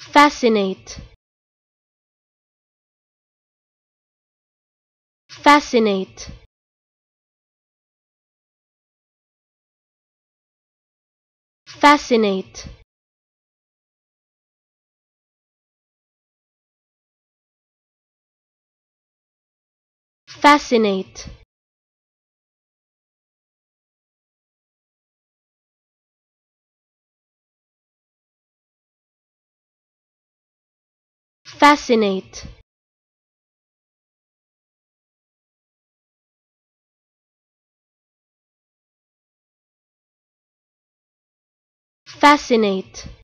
Fascinate. Fascinate. Fascinate. Fascinate. Fascinate. Fascinate.